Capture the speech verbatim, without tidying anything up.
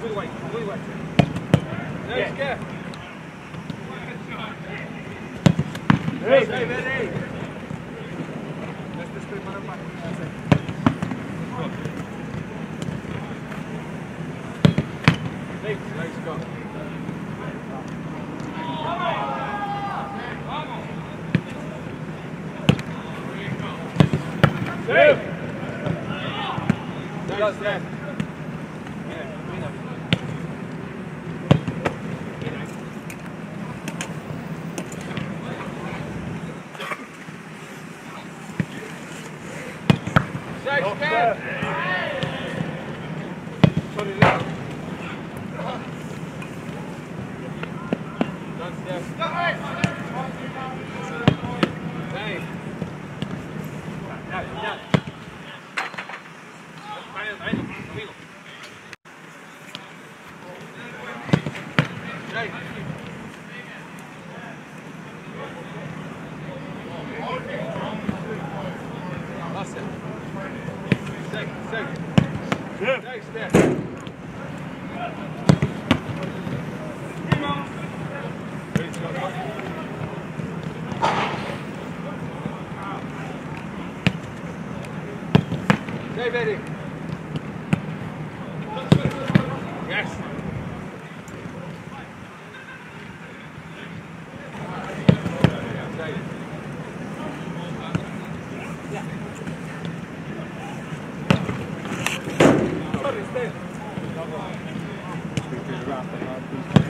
Good way, good way. Nice catch. Hey, hey, hey. Let's prepare a pass. Nice go. Save. Nice catch. Thank you.